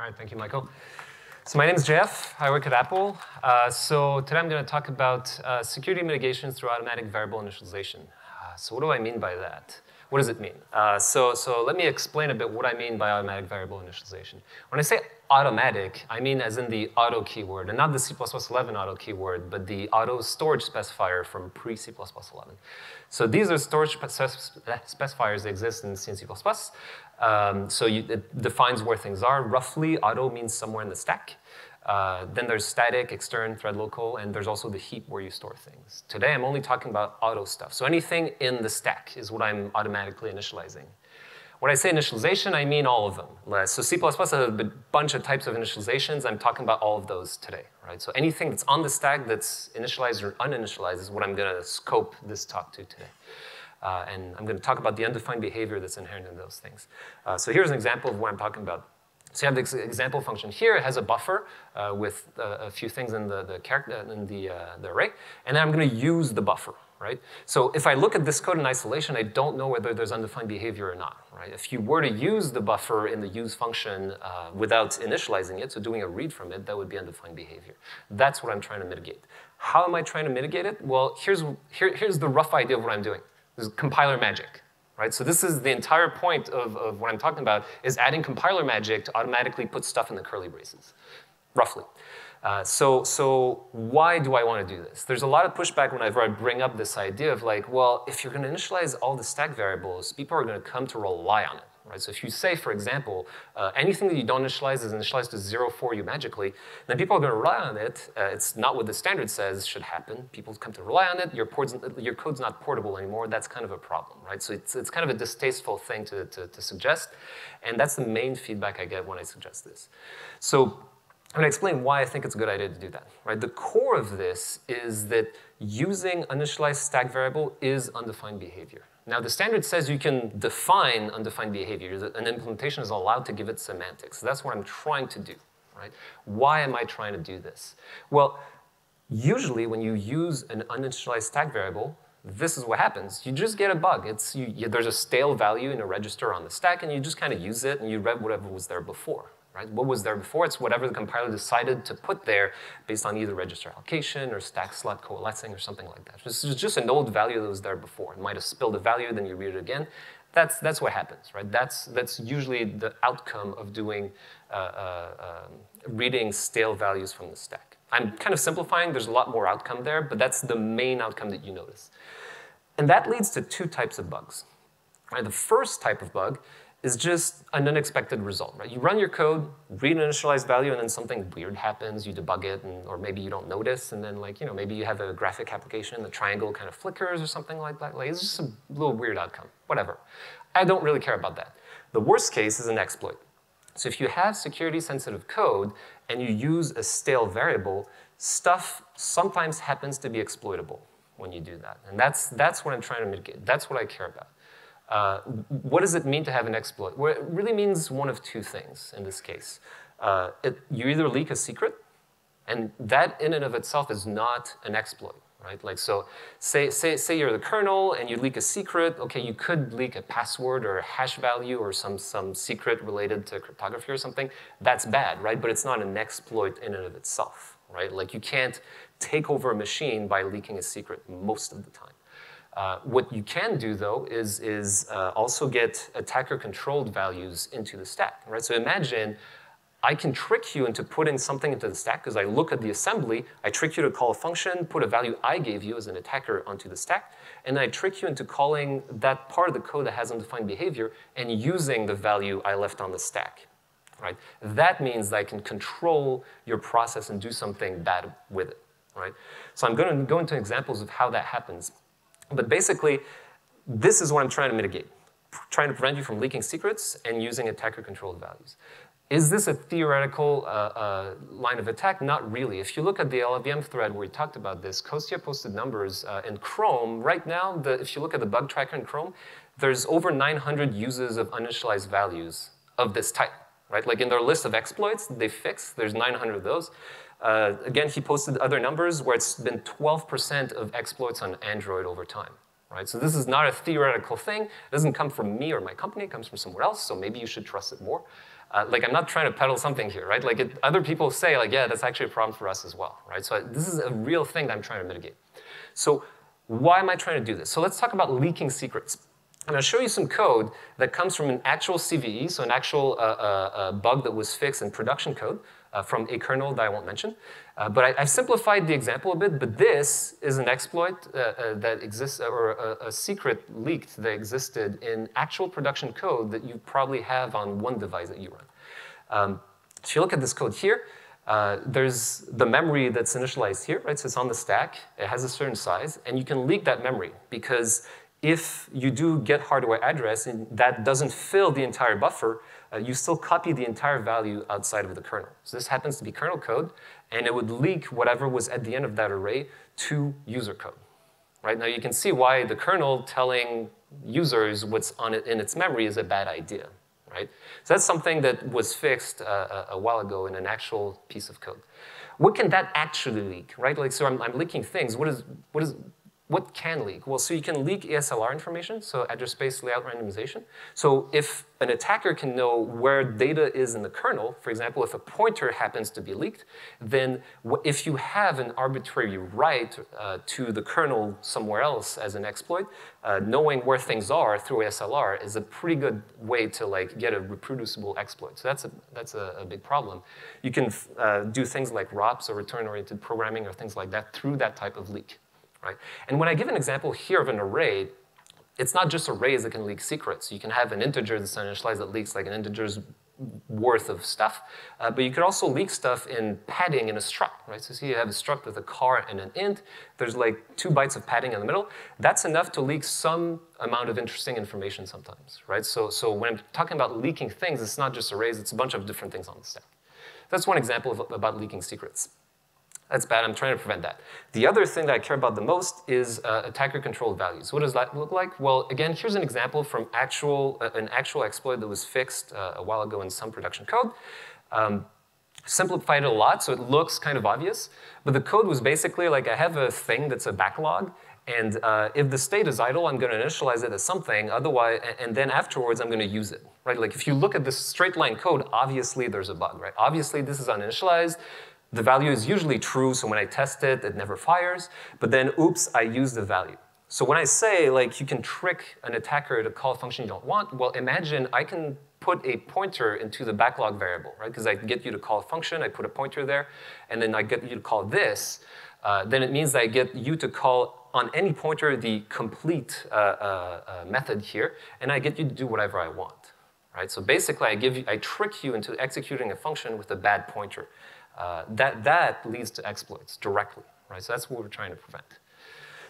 All right, thank you, Michael. So my name is Jeff. I work at Apple. So today I'm going to talk about security mitigations through automatic variable initialization. So what do I mean by that? What does it mean? So let me explain a bit what I mean by automatic variable initialization. When I say automatic, I mean as in the auto keyword, and not the C++11 auto keyword, but the auto storage specifier from pre-C++11. So these are storage specifiers that exist in C and C++. It defines where things are. Roughly, auto means somewhere in the stack. Then there's static, extern, thread local, and there's also the heap where you store things. Today, I'm only talking about auto stuff. So anything in the stack is what I'm automatically initializing. When I say initialization, I mean all of them. So C++ has a bunch of types of initializations. I'm talking about all of those today, right? So anything that's on the stack that's initialized or uninitialized is what I'm going to scope this talk to today. And I'm going to talk about the undefined behavior that's inherent in those things. So here's an example of what I'm talking about. So you have the example function here. It has a buffer with a few things in the array, and then I'm going to use the buffer, right? So if I look at this code in isolation, I don't know whether there's undefined behavior or not, right? If you were to use the buffer in the use function without initializing it, so doing a read from it, that would be undefined behavior. That's what I'm trying to mitigate. How am I trying to mitigate it? Well, here's the rough idea of what I'm doing. This is compiler magic. Right? So this is the entire point of what I'm talking about, is adding compiler magic to automatically put stuff in the curly braces, roughly. So why do I want to do this? There's a lot of pushback whenever I bring up this idea of like, well, if you're going to initialize all the stack variables, people are going to come to rely on it. Right? So if you say, for example, anything that you don't initialize is initialized to 0 for you magically, then people are going to rely on it. It's not what the standard says should happen. People come to rely on it. Your code's not portable anymore. That's kind of a problem, right? So it's kind of a distasteful thing to suggest, and that's the main feedback I get when I suggest this. So I'm going to explain why I think it's a good idea to do that. Right? The core of this is that using uninitialized stack variable is undefined behavior. Now, the standard says you can define undefined behavior. An implementation is allowed to give it semantics. So that's what I'm trying to do, right? Why am I trying to do this? Well, usually when you use an uninitialized stack variable, this is what happens. You just get a bug. There's a stale value in a register on the stack, and you just kind of use it, and you read whatever was there before. Right? What was there before? It's whatever the compiler decided to put there based on either register allocation or stack slot coalescing or something like that. This is just an old value that was there before. It might have spilled a value, then you read it again. That's what happens, right? That's usually the outcome of doing reading stale values from the stack. I'm kind of simplifying. There's a lot more outcome there, but that's the main outcome that you notice. And that leads to two types of bugs. Right? The first type of bug is just an unexpected result, right? You run your code, read an initialized value, and then something weird happens. You debug it, or maybe you don't notice, and then maybe you have a graphic application, the triangle kind of flickers or something like that. Like, it's just a little weird outcome, whatever. I don't really care about that. The worst case is an exploit. So if you have security-sensitive code and you use a stale variable, stuff sometimes happens to be exploitable when you do that. And that's what I'm trying to mitigate. That's what I care about. What does it mean to have an exploit? Well, it really means one of two things in this case. You either leak a secret, and that in and of itself is not an exploit, right? Like, so say you're the kernel and you leak a secret. Okay, you could leak a password or a hash value or some secret related to cryptography or something. That's bad, right? But it's not an exploit in and of itself, right? Like, you can't take over a machine by leaking a secret most of the time. What you can do, though, is also get attacker-controlled values into the stack, right? So imagine I can trick you into putting something into the stack because I look at the assembly, I trick you to call a function, put a value I gave you as an attacker onto the stack, and then I trick you into calling that part of the code that has undefined behavior and using the value I left on the stack, right? That means that I can control your process and do something bad with it, right? So I'm going to go into examples of how that happens. But basically, this is what I'm trying to mitigate, trying to prevent you from leaking secrets and using attacker-controlled values. Is this a theoretical line of attack? Not really. If you look at the LLVM thread where we talked about this, Kostia posted numbers in Chrome. Right now, if you look at the bug tracker in Chrome, there's over 900 uses of uninitialized values of this type. Right? Like, in their list of exploits they fix, there's 900 of those. Again, he posted other numbers where it's been 12% of exploits on Android over time, right? So this is not a theoretical thing. It doesn't come from me or my company. It comes from somewhere else, so maybe you should trust it more. Like, I'm not trying to peddle something here, right? Like, other people say, like, yeah, that's actually a problem for us as well, right? So this is a real thing that I'm trying to mitigate. So why am I trying to do this? So let's talk about leaking secrets. And I'll show you some code that comes from an actual CVE, so an actual bug that was fixed in production code from a kernel that I won't mention. But I've simplified the example a bit, but this is an exploit that exists, or a secret leaked that existed in actual production code that you probably have on one device that you run. If you look at this code here, there's the memory that's initialized here, right? So it's on the stack, it has a certain size, and you can leak that memory because if you do get hardware address and that doesn't fill the entire buffer, you still copy the entire value outside of the kernel. So this happens to be kernel code, and it would leak whatever was at the end of that array to user code. Right? Now you can see why the kernel telling users what's on it in its memory is a bad idea. Right? So that's something that was fixed a while ago in an actual piece of code. What can that actually leak? Right? Like, so I'm leaking things. What can leak? Well, so you can leak ASLR information, so address space layout randomization. So if an attacker can know where data is in the kernel, for example, if a pointer happens to be leaked, then if you have an arbitrary write to the kernel somewhere else as an exploit, knowing where things are through ASLR is a pretty good way to like get a reproducible exploit. So that's a big problem. You can do things like ROPs or return-oriented programming or things like that through that type of leak. Right? And when I give an example here of an array, it's not just arrays that can leak secrets. You can have an integer that's initialized that leaks like an integer's worth of stuff, but you could also leak stuff in padding in a struct, right? So see, you have a struct with a car and an int. There's like 2 bytes of padding in the middle. That's enough to leak some amount of interesting information sometimes, right? So when I'm talking about leaking things, it's not just arrays, it's a bunch of different things on the stack. That's one example about leaking secrets. That's bad, I'm trying to prevent that. The other thing that I care about the most is attacker-controlled values. What does that look like? Well, again, here's an example from an actual exploit that was fixed a while ago in some production code. Simplified it a lot, so it looks kind of obvious, but the code was basically like, I have a thing that's a backlog, and if the state is idle, I'm gonna initialize it as something, otherwise, and then afterwards, I'm gonna use it, right? Like, if you look at this straight line code, obviously there's a bug, right? Obviously, this is uninitialized. The value is usually true, so when I test it, it never fires, but then, oops, I use the value. So when I say, like, you can trick an attacker to call a function you don't want, well, imagine I can put a pointer into the backlog variable, right? Because I get you to call a function, I put a pointer there, and then I get you to call this, then it means that I get you to call on any pointer the complete method here, and I get you to do whatever I want, right? So basically, I trick you into executing a function with a bad pointer. That leads to exploits directly, right? So that's what we're trying to prevent.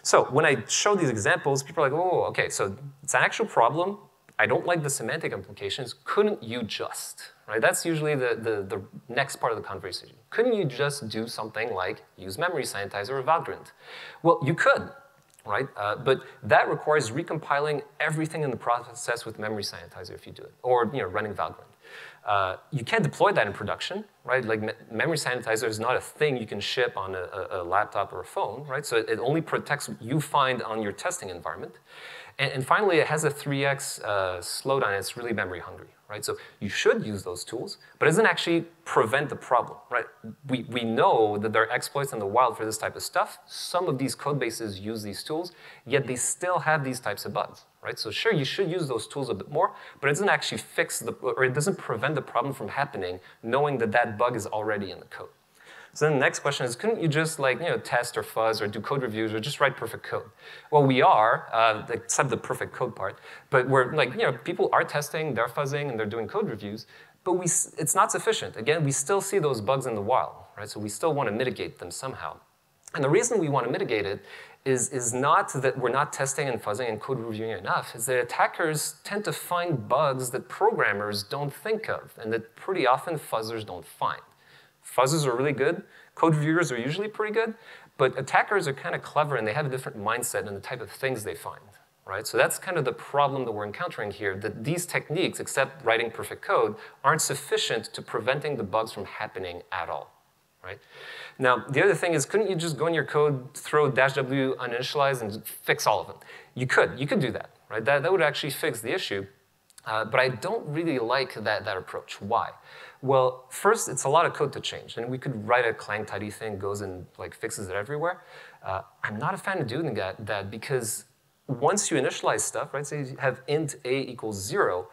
So when I show these examples, people are like, oh, okay, so it's an actual problem. I don't like the semantic implications. Couldn't you just, right? That's usually the next part of the conversation. Couldn't you just do something like use memory sanitizer or Valgrind? Well, you could, right? But that requires recompiling everything in the process with memory sanitizer if you do it, or running Valgrind. You can't deploy that in production, right? Like memory sanitizer is not a thing you can ship on a laptop or a phone, right? So it only protects what you find on your testing environment. And finally, it has a 3x slowdown. It's really memory hungry, right? So you should use those tools, but it doesn't actually prevent the problem, right? We know that there are exploits in the wild for this type of stuff. Some of these code bases use these tools, yet they still have these types of bugs, right? So sure, you should use those tools a bit more, but it doesn't actually fix or it doesn't prevent the problem from happening, knowing that that bug is already in the code. So then the next question is, couldn't you just test or fuzz or do code reviews or just write perfect code? Well, we are, except the perfect code part, but we're like, people are testing, they're fuzzing, and they're doing code reviews, but it's not sufficient. Again, we still see those bugs in the wild, right? So we still want to mitigate them somehow. And the reason we want to mitigate it is not that we're not testing and fuzzing and code reviewing enough, is that attackers tend to find bugs that programmers don't think of and that pretty often fuzzers don't find. Fuzzers are really good, code reviewers are usually pretty good, but attackers are kind of clever and they have a different mindset and the type of things they find, right? So that's kind of the problem that we're encountering here, that these techniques, except writing perfect code, aren't sufficient to preventing the bugs from happening at all. Right? Now, the other thing is, couldn't you just go in your code, throw -w uninitialized and fix all of them? You could do that, right? That would actually fix the issue, But I don't really like that approach. Why? Well, first, it's a lot of code to change, and we could write a Clang tidy thing, goes and like fixes it everywhere. I'm not a fan of doing that because once you initialize stuff, right? Say you have int a equals 0,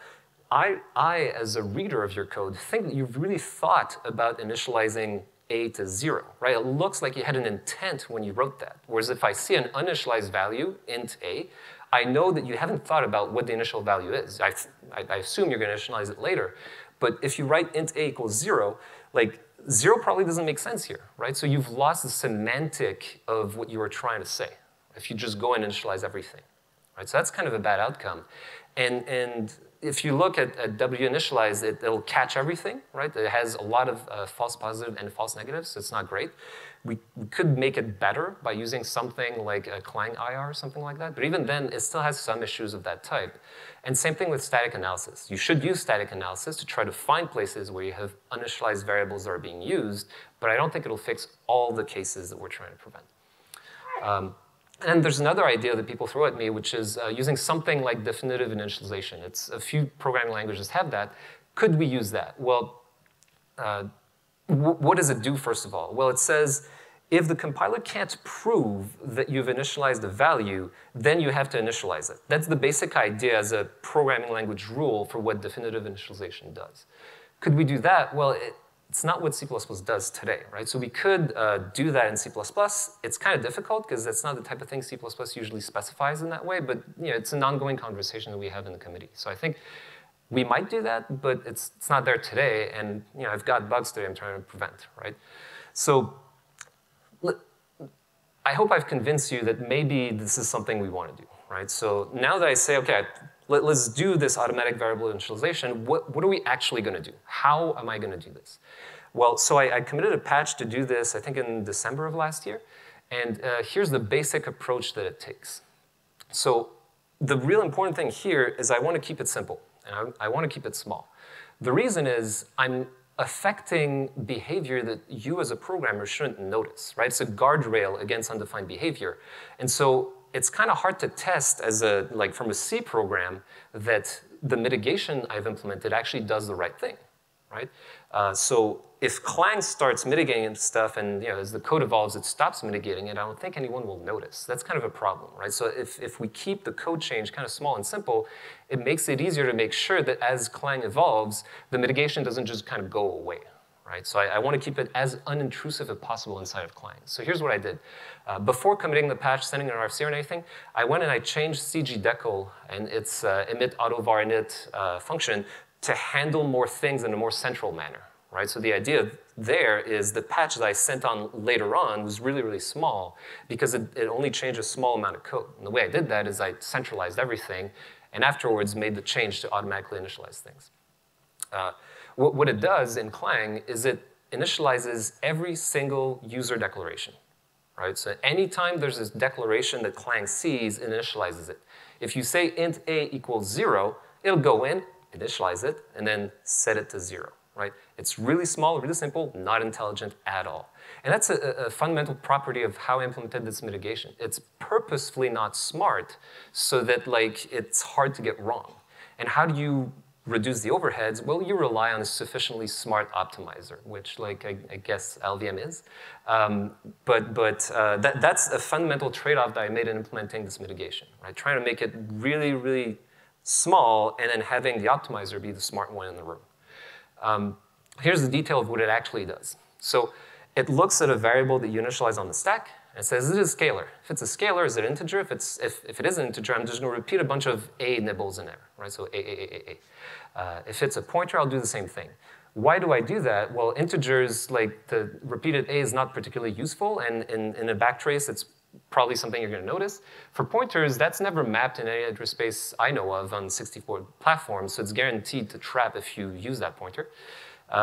I as a reader of your code think that you've really thought about initializing a to 0, right? It looks like you had an intent when you wrote that. Whereas if I see an uninitialized value, int a, I know that you haven't thought about what the initial value is. I assume you're going to initialize it later. But if you write int a equals 0, like 0 probably doesn't make sense here, right? So you've lost the semantic of what you were trying to say if you just go and initialize everything, right? So that's kind of a bad outcome. And if you look at winitialize, it'll catch everything, right? It has a lot of false positive and false negatives, so it's not great. We could make it better by using something like a Clang IR or something like that, but even then, it still has some issues of that type. And same thing with static analysis. You should use static analysis to try to find places where you have uninitialized variables that are being used, but I don't think it'll fix all the cases that we're trying to prevent. And there's another idea that people throw at me, which is using something like definitive initialization. It's a few programming languages have that. Could we use that? Well, what does it do, first of all? Well, it says, if the compiler can't prove that you've initialized a value, then you have to initialize it. That's the basic idea as a programming language rule for what definitive initialization does. Could we do that? Well, it's not what C++ does today, right? So we could do that in C++. It's kind of difficult because that's not the type of thing C++ usually specifies in that way, but you know, it's an ongoing conversation that we have in the committee. So I think we might do that, but it's not there today, and you know, I've got bugs today I'm trying to prevent, right? So I hope I've convinced you that maybe this is something we want to do, right? So now that I say, okay, let's do this automatic variable initialization. What are we actually going to do? How am I going to do this? Well, so I committed a patch to do this, I think in December of last year. And here's the basic approach that it takes. So the real important thing here is I want to keep it simple, and I want to keep it small. The reason is I'm affecting behavior that you as a programmer shouldn't notice, right? It's a guardrail against undefined behavior. And so it's kind of hard to test as a, like from a C program, that the mitigation I've implemented actually does the right thing, right? So if Clang starts mitigating stuff and you know, as the code evolves, it stops mitigating it, I don't think anyone will notice. That's kind of a problem, right? So if we keep the code change kind of small and simple, it makes it easier to make sure that as Clang evolves, the mitigation doesn't just kind of go away. Right? So I want to keep it as unintrusive as possible inside of Clang. So here's what I did. Before committing the patch, sending an RFC or anything, I went and I changed cgDecl and its emit autovar init function to handle more things in a more central manner. Right? So the idea there is the patch that I sent on later on was really, really small because it only changed a small amount of code. And the way I did that is I centralized everything and afterwards made the change to automatically initialize things. What it does in Clang is it initializes every single user declaration, right? So anytime there's this declaration that Clang sees, it initializes it. If you say int a equals 0, it'll go in, initialize it, and then set it to 0, right? It's really small, really simple, not intelligent at all. And that's a fundamental property of how I implemented this mitigation. It's purposefully not smart so that like it's hard to get wrong. And how do you reduce the overheads? Well, you rely on a sufficiently smart optimizer, which like I guess LLVM is. That's a fundamental trade-off that I made in implementing this mitigation, right? Trying to make it really, really small and then having the optimizer be the smart one in the room. Here's the detail of what it actually does. So it looks at a variable that you initialize on the stack. It says, is it a scalar? If it's a scalar, is it an integer? If it is an integer, I'm just going to repeat a bunch of a nibbles in there, right? So a. If it's a pointer, I'll do the same thing. Why do I do that? Well, integers, like the repeated a is not particularly useful, and in a backtrace, it's probably something you're going to notice. For pointers, that's never mapped in any address space I know of on 64 platforms, so it's guaranteed to trap if you use that pointer.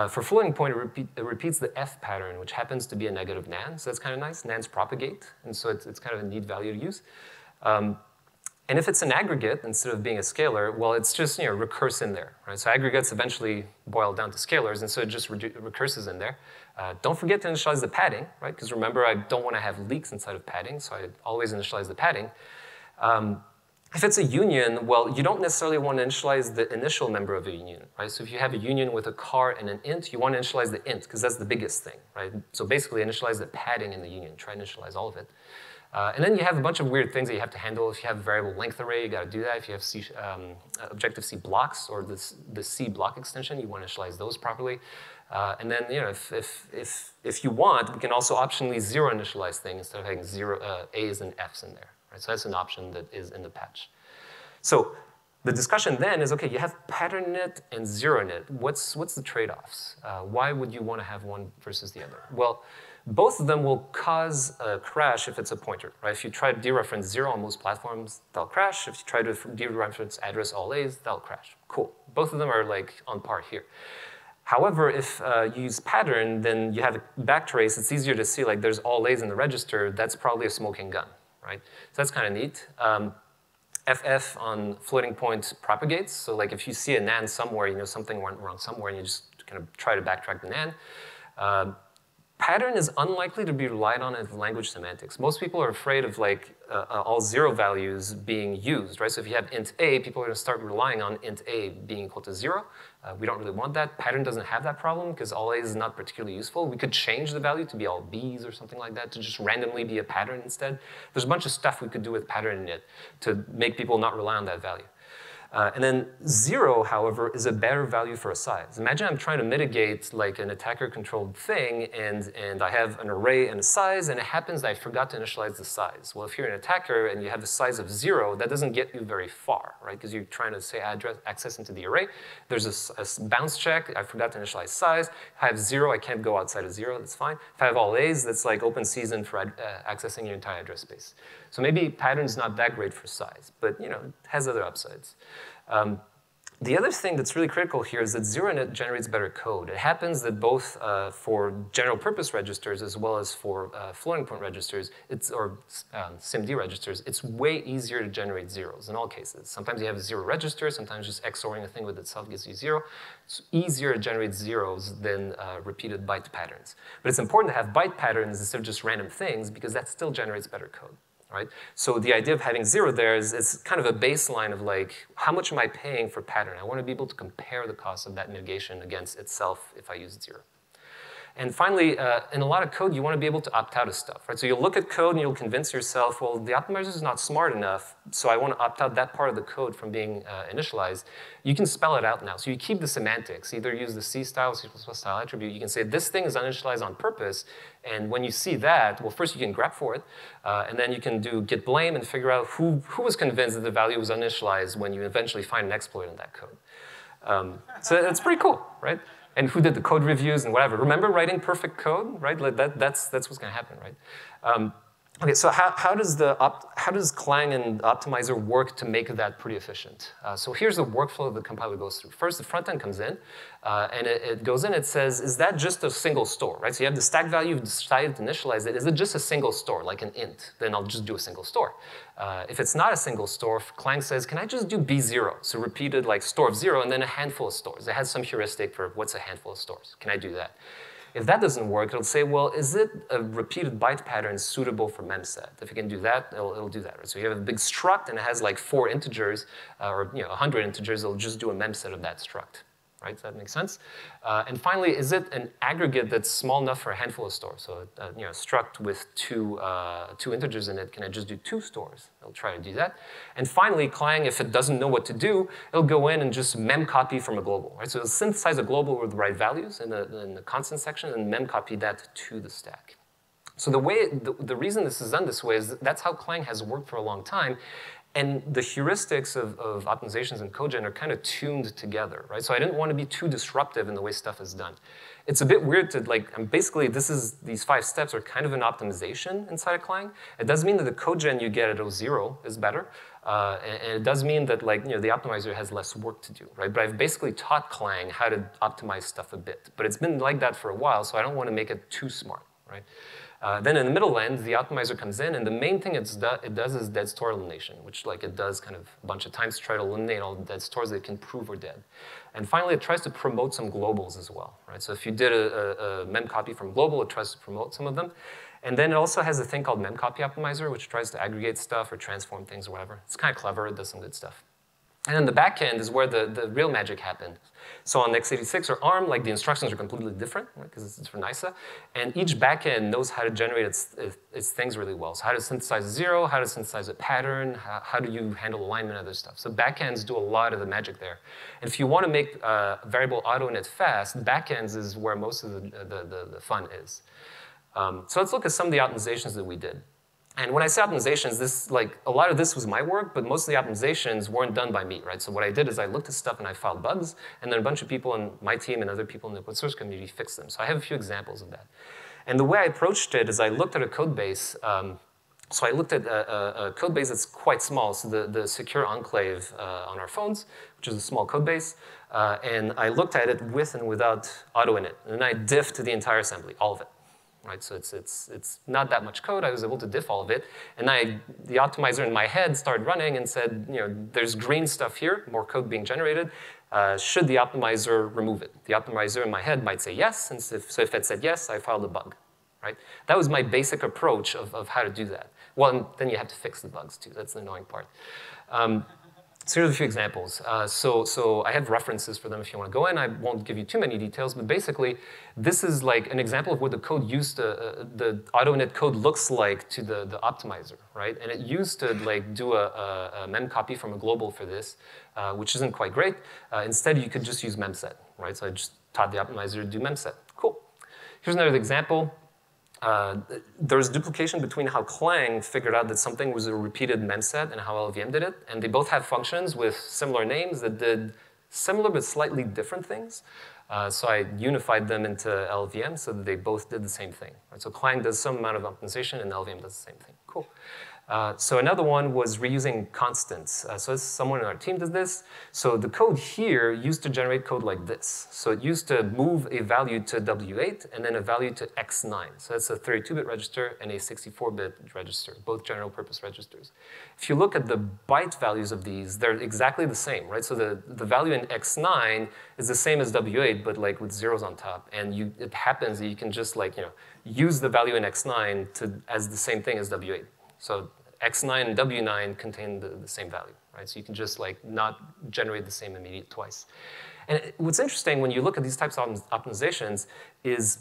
For floating point, it repeats the F pattern, which happens to be a negative NaN, so that's kind of nice. NaNs propagate, and so it's kind of a neat value to use. And if it's an aggregate, instead of being a scalar, well, it's just recurse in there, right? So aggregates eventually boil down to scalars, and so it just recurses in there. Don't forget to initialize the padding, right? Because remember, I don't want to have leaks inside of padding, so I always initialize the padding. If it's a union, well, you don't necessarily want to initialize the initial member of a union, right? So if you have a union with a car and an int, you want to initialize the int because that's the biggest thing, right? So basically initialize the padding in the union, try to initialize all of it. And then you have a bunch of weird things that you have to handle. If you have a variable length array, you got to do that. If you have Objective-C blocks or the C block extension, you want to initialize those properly. And then, you know, if you want, we can also optionally zero initialize things instead of having zero A's and F's in there. Right? So that's an option that is in the patch. So the discussion then is, okay, you have pattern it and zero init. What's the trade-offs? Why would you want to have one versus the other? Well, both of them will cause a crash if it's a pointer, right? If you try to dereference zero on most platforms, they'll crash. If you try to dereference address all A's, they'll crash. Cool. Both of them are like on par here. However, if you use pattern, then you have a backtrace. It's easier to see like there's all A's in the register. That's probably a smoking gun, right? So that's kind of neat. FF on floating point propagates. So like if you see a NaN somewhere, you know something went wrong somewhere, and you just kind of try to backtrack the NaN. Pattern is unlikely to be relied on in language semantics. Most people are afraid of like all zero values being used, right? So if you have int a, people are going to start relying on int a being equal to zero. We don't really want that. Pattern doesn't have that problem because all a is not particularly useful. We could change the value to be all b's or something like that to just randomly be a pattern instead. There's a bunch of stuff we could do with pattern in it to make people not rely on that value. And then zero, however, is a better value for a size. Imagine I'm trying to mitigate like an attacker-controlled thing, and I have an array and a size, and it happens that I forgot to initialize the size. Well, if you're an attacker and you have a size of zero, that doesn't get you very far, right? Because you're trying to say address access into the array. There's a bounce check. I forgot to initialize size. If I have zero, I can't go outside of zero. That's fine. If I have all A's, that's like open season for accessing your entire address space. So maybe pattern's not that great for size, but you know, it has other upsides. The other thing that's really critical here is that zeroinit generates better code. It happens that both for general purpose registers as well as for floating point registers, or SIMD registers, it's way easier to generate zeros in all cases. Sometimes you have a zero register, sometimes just XORing a thing with itself gives you zero. It's easier to generate zeros than repeated byte patterns. But it's important to have byte patterns instead of just random things because that still generates better code. Right? So the idea of having zero there is it's kind of a baseline of like, how much am I paying for pattern? I want to be able to compare the cost of that negation against itself if I use zero. And finally, in a lot of code, you want to be able to opt out of stuff, right? So you'll look at code and you'll convince yourself, well, the optimizer is not smart enough, so I want to opt out that part of the code from being initialized. You can spell it out now. So you keep the semantics. Either use the C style, C++ style attribute. You can say this thing is uninitialized on purpose, and when you see that, well, first you can grep for it, and then you can do git blame and figure out who was convinced that the value was uninitialized when you eventually find an exploit in that code. So it's pretty cool, right? And who did the code reviews and whatever. Remember writing perfect code, right? Like that's what's going to happen, right? Okay, so how does Clang and Optimizer work to make that pretty efficient? So here's the workflow the compiler goes through. First, the front end comes in, and it goes in, it says, is that just a single store, right? So you have the stack value, you've decided to initialize it. Is it just a single store, like an int? Then I'll just do a single store. If it's not a single store, Clang says, can I just do B0? So repeated like store of zero and then a handful of stores. It has some heuristic for what's a handful of stores. Can I do that? If that doesn't work, it'll say, well, is it a repeated byte pattern suitable for memset? If you can do that, it'll do that. Right? So you have a big struct and it has like 4 integers or 100 integers, it'll just do a memset of that struct. Right? Does that make sense? And finally, is it an aggregate that's small enough for a handful of stores? So struct with two integers in it, can I just do 2 stores? It'll try to do that. And finally, Clang, if it doesn't know what to do, it'll go in and just memcopy from a global. Right? So it'll synthesize a global with the right values in the constant section and memcopy that to the stack. So the reason this is done this way is that's how Clang has worked for a long time. And the heuristics of optimizations and codegen are kind of tuned together, right? So I didn't want to be too disruptive in the way stuff is done. It's a bit weird to like, these 5 steps are kind of an optimization inside of Clang. It does mean that the codegen you get at 0 is better. And it does mean that like, the optimizer has less work to do, right? But I've basically taught Clang how to optimize stuff a bit. But it's been like that for a while, so I don't want to make it too smart, right? Then in the middle end, the optimizer comes in, and the main thing it does is dead store elimination, which like it does kind of a bunch of times to try to eliminate all the dead stores that it can prove are dead. And finally, it tries to promote some globals as well, right? So if you did a memcopy from global, it tries to promote some of them. And then it also has a thing called memcopy optimizer, which tries to aggregate stuff or transform things or whatever. It's kind of clever. It does some good stuff. And then the back end is where the real magic happened. So on x86 or ARM, like the instructions are completely different, right, because it's for NISA. And each back end knows how to generate its things really well. So how to synthesize a zero, how to synthesize a pattern, how do you handle alignment and other stuff. So back ends do a lot of the magic there. And if you want to make variable auto init fast, back ends is where most of the fun is. So let's look at some of the optimizations that we did. And when I say optimizations, this, like, a lot of this was my work, but most of the optimizations weren't done by me, right? So what I did is I looked at stuff and I filed bugs, and then a bunch of people in my team and other people in the open source community fixed them. So I have a few examples of that. And the way I approached it is I looked at a code base. So I looked at a code base that's quite small, so the secure enclave on our phones, which is a small code base. And I looked at it with and without auto in it. And then I diffed the entire assembly, all of it. Right, so it's not that much code. I was able to diff all of it, and the optimizer in my head started running and said, you know, there's green stuff here, more code being generated. Should the optimizer remove it? The optimizer in my head might say yes, and so if it said yes, I filed a bug. Right, that was my basic approach of how to do that. Well, and then you have to fix the bugs too. That's the annoying part. So here's a few examples. So I have references for them if you want to go in. I won't give you too many details, but basically this is like an example of what the code used to, the auto-init code looks like to the optimizer, right? And it used to like do a memcopy from a global for this, which isn't quite great. Instead, you could just use memset, right? So I just taught the optimizer to do memset. Cool. Here's another example. There's duplication between how Clang figured out that something was a repeated memset and how LLVM did it, and they both have functions with similar names that did similar but slightly different things. So I unified them into LLVM so that they both did the same thing. Right? So Clang does some amount of optimization and LLVM does the same thing. Cool. So another one was reusing constants. So this, someone in our team does this. So the code here used to generate code like this. So it used to move a value to W8 and then a value to X9. So that's a 32-bit register and a 64-bit register, both general-purpose registers. If you look at the byte values of these, they're exactly the same, right? So the value in X9 is the same as W8, but like with zeros on top. And it happens that you can just like, you know, use the value in X9 as the same thing as W8. So X9 and W9 contain the same value, right? So you can just like not generate the same immediate twice. And what's interesting when you look at these types of optimizations is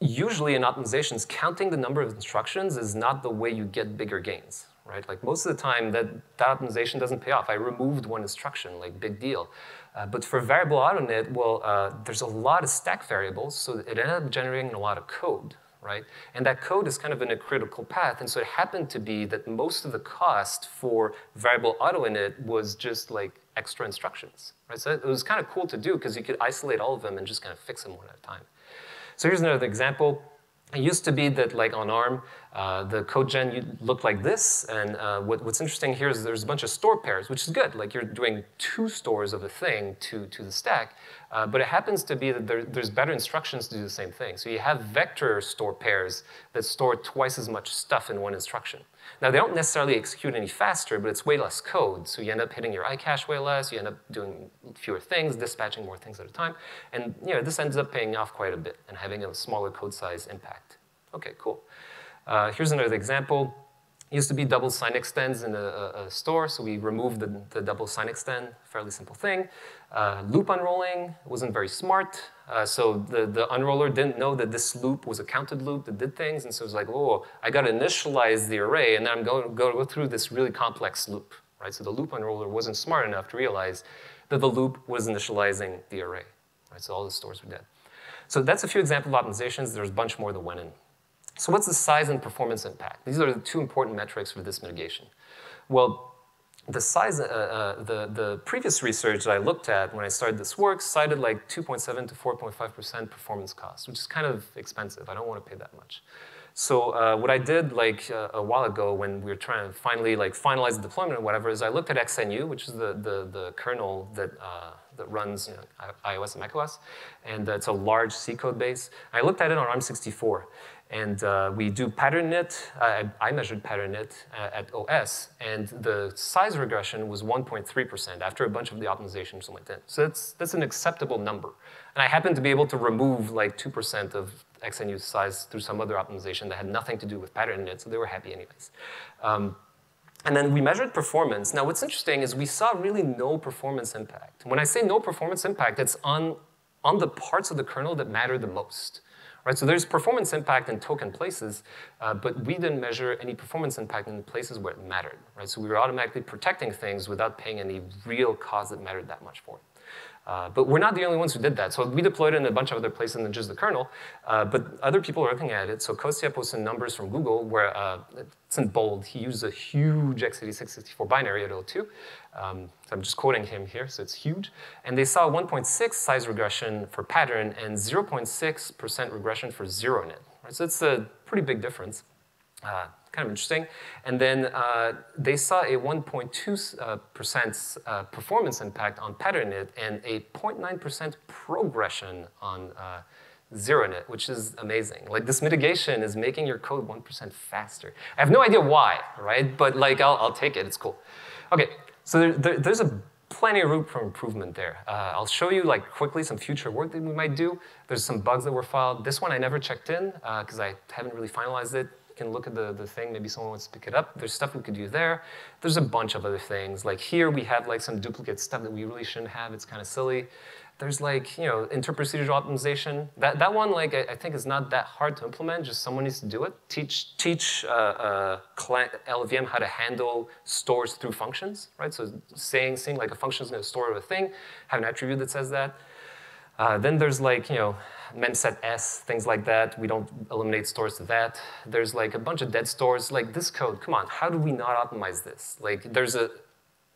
usually in optimizations, counting the number of instructions is not the way you get bigger gains, right? Like most of the time that optimization doesn't pay off. I removed one instruction, like big deal. But for variable auto-init, well, there's a lot of stack variables, so it ended up generating a lot of code. Right? And that code is kind of in a critical path, and so it happened to be that most of the cost for variable auto-init was just like extra instructions, right? So it was kind of cool to do because you could isolate all of them and just kind of fix them one at a time. So here's another example. It used to be that like on ARM, the code gen looked like this, and what's interesting here is there's a bunch of store pairs, which is good. Like you're doing two stores of a thing to the stack, but it happens to be that there's better instructions to do the same thing. So you have vector store pairs that store twice as much stuff in one instruction. Now, they don't necessarily execute any faster, but it's way less code. So you end up hitting your iCache way less, you end up doing fewer things, dispatching more things at a time. And you know, this ends up paying off quite a bit and having a smaller code size impact. Okay, cool. Here's another example. It used to be double sign extends in a store, so we removed the double sign extend, fairly simple thing. Loop unrolling wasn't very smart, so the unroller didn't know that this loop was a counted loop that did things, and so it was like, oh, I got to initialize the array, and then I'm going to go through this really complex loop, right? So the loop unroller wasn't smart enough to realize that the loop was initializing the array, right? So all the stores were dead. So that's a few examples of optimizations. There's a bunch more that went in. So what's the size and performance impact? These are the two important metrics for this mitigation. Well, the size, the previous research that I looked at when I started this work cited like 2.7 to 4.5% performance cost, which is kind of expensive. I don't want to pay that much. So what I did like a while ago when we were trying to finally like finalize the deployment or whatever is I looked at XNU, which is the kernel that that runs, you know, iOS and macOS, and it's a large C code base. I looked at it on ARM64. And we do pattern init. I measured pattern init at OS, and the size regression was 1.3% after a bunch of the optimizations went in. So that's an acceptable number. And I happened to be able to remove like 2% of XNU size through some other optimization that had nothing to do with pattern in it, so they were happy anyways. And then we measured performance. Now what's interesting is we saw really no performance impact. When I say no performance impact, it's on the parts of the kernel that matter the most. Right, so there's performance impact in token places, but we didn't measure any performance impact in places where it mattered. Right, so we were automatically protecting things without paying any real cost that mattered that much for it. But we're not the only ones who did that. So we deployed it in a bunch of other places than just the kernel, but other people are looking at it. So Kostya posted numbers from Google where, it's in bold, he used a huge x86-64 binary at O2. So I'm just quoting him here, so it's huge. And they saw 1.6 size regression for pattern and 0.6% regression for zeronet. Right? So it's a pretty big difference. Kind of interesting. And then they saw a 1.2% performance impact on PatternIt and a 0.9% progression on ZeroNet, which is amazing. Like, this mitigation is making your code 1% faster. I have no idea why, right? But like, I'll take it, it's cool. Okay, so there's a plenty of room for improvement there. I'll show you like quickly some future work that we might do. There's some bugs that were filed. This one I never checked in because I haven't really finalized it. Can look at the thing, maybe someone wants to pick it up. There's stuff we could do there. There's a bunch of other things. Like here we have like some duplicate stuff that we really shouldn't have, it's kind of silly. There's like, you know, inter-procedural optimization. That one, like, I think is not that hard to implement, just someone needs to do it. Teach LLVM how to handle stores through functions, right? So saying like a function is gonna store a thing, have an attribute that says that. Then there's like, you know, memset S, things like that. We don't eliminate stores to that. There's like a bunch of dead stores. Like this code, come on, how do we not optimize this? Like there's a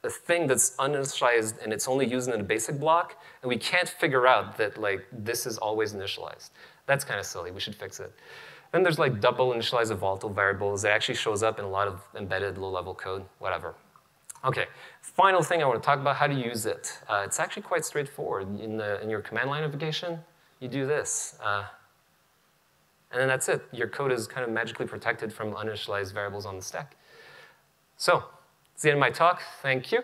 thing that's uninitialized and it's only used in a basic block and we can't figure out that like this is always initialized. That's kind of silly, we should fix it. Then there's like double initialize of volatile variables that actually shows up in a lot of embedded low-level code, whatever. Okay, final thing I want to talk about, how to use it. It's actually quite straightforward. In your command line navigation, you do this. And then that's it. Your code is kind of magically protected from uninitialized variables on the stack. So, that's the end of my talk. Thank you.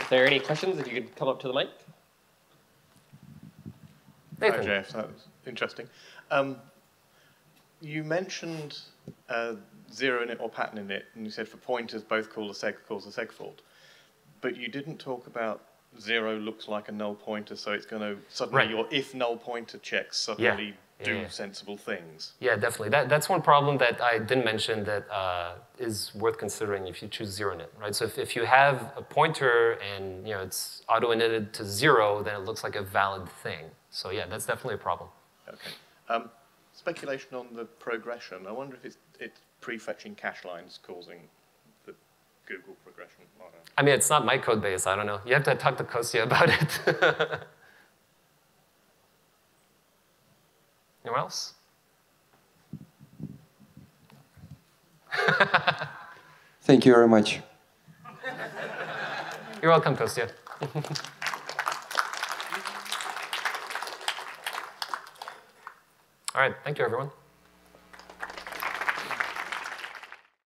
If there are any questions, if you could come up to the mic. Nathan. Hi, Jeff. That was interesting. You mentioned zero init or pattern init, and you said for pointers both call a seg calls a segfault, but you didn't talk about zero looks like a null pointer, so it's going to suddenly right. Your if null pointer checks suddenly do sensible things. Yeah, definitely. That's one problem that I didn't mention that is worth considering if you choose zero init, right? So if you have a pointer and you know it's auto initted to zero, then it looks like a valid thing. So yeah, that's definitely a problem. Okay. Speculation on the progression. I wonder if it's prefetching cache lines causing the Google progression. I mean, it's not my code base. I don't know. You have to talk to Kostya about it. Anyone else? Thank you very much. You're welcome, Kostya. All right, thank you, everyone.